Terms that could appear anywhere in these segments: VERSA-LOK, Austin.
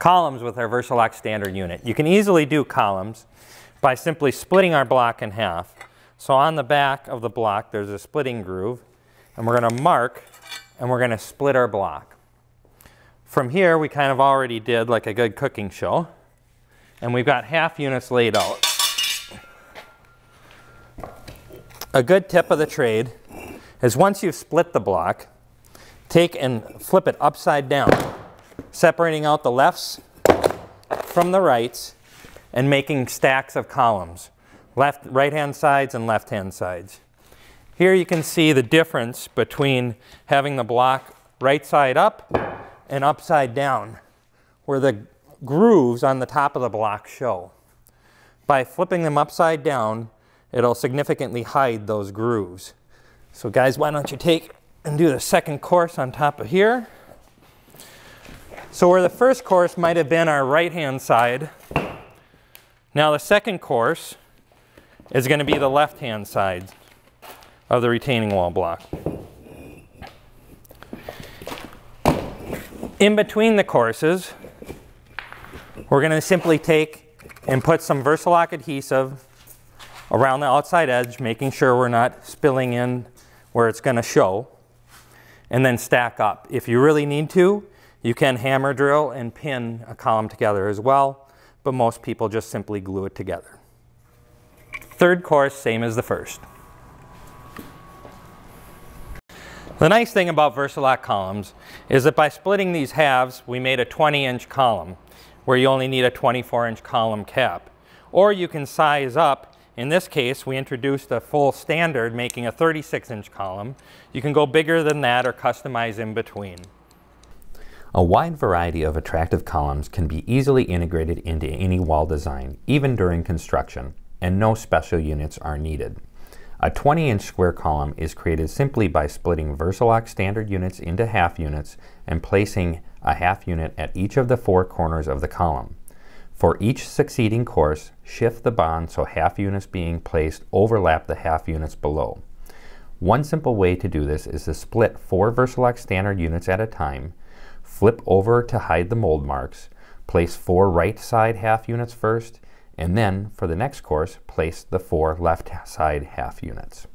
columns with our VERSA-LOK standard unit. You can easily do columns by simply splitting our block in half. So on the back of the block, there's a splitting groove, and we're going to mark, and we're going to split our block. From here, we kind of already did like a good cooking show, and we've got half units laid out. A good tip of the trade is once you've split the block, take and flip it upside down, separating out the lefts from the rights and making stacks of columns, right-hand sides and left-hand sides. Here you can see the difference between having the block right side up and upside down, where the grooves on the top of the block show. By flipping them upside down, it'll significantly hide those grooves. So guys, why don't you take and do the second course on top of here. So where the first course might have been our right-hand side, now the second course is going to be the left-hand side of the retaining wall block. In between the courses, we're going to simply take and put some VERSA-LOK adhesive around the outside edge, making sure we're not spilling in where it's going to show, and then stack up. If you really need to, you can hammer drill and pin a column together as well, but most people just simply glue it together. Third course, same as the first. The nice thing about VERSA-LOK columns is that by splitting these halves, we made a 20-inch column, where you only need a 24-inch column cap. Or you can size up. In this case, we introduced a full standard, making a 36-inch column. You can go bigger than that or customize in between. A wide variety of attractive columns can be easily integrated into any wall design, even during construction, and no special units are needed. A 20-inch square column is created simply by splitting VERSA-LOK standard units into half units and placing a half unit at each of the four corners of the column. For each succeeding course, shift the bond so half units being placed overlap the half units below. One simple way to do this is to split four VERSA-LOK standard units at a time, flip over to hide the mold marks, place four right side half units first, and then for the next course, place the four left side half units.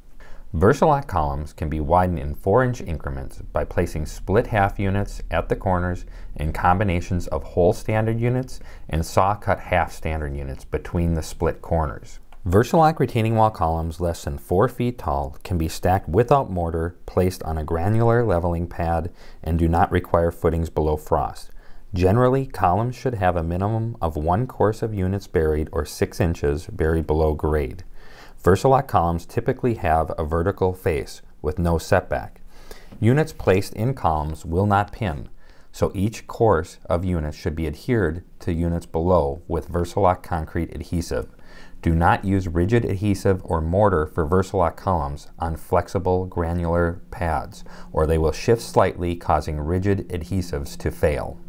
VERSA-LOK columns can be widened in 4-inch increments by placing split half units at the corners and combinations of whole standard units and saw cut half standard units between the split corners. VERSA-LOK retaining wall columns less than 4 feet tall can be stacked without mortar, placed on a granular leveling pad, and do not require footings below frost. Generally, columns should have a minimum of one course of units buried or 6 inches buried below grade. VERSA-LOK columns typically have a vertical face with no setback. Units placed in columns will not pin, so each course of units should be adhered to units below with VERSA-LOK concrete adhesive. Do not use rigid adhesive or mortar for VERSA-LOK columns on flexible granular pads, or they will shift slightly, causing rigid adhesives to fail.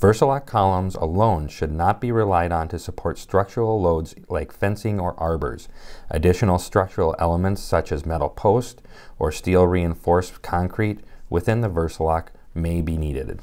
VERSA-LOK columns alone should not be relied on to support structural loads like fencing or arbors. Additional structural elements such as metal post or steel reinforced concrete within the VERSA-LOK may be needed.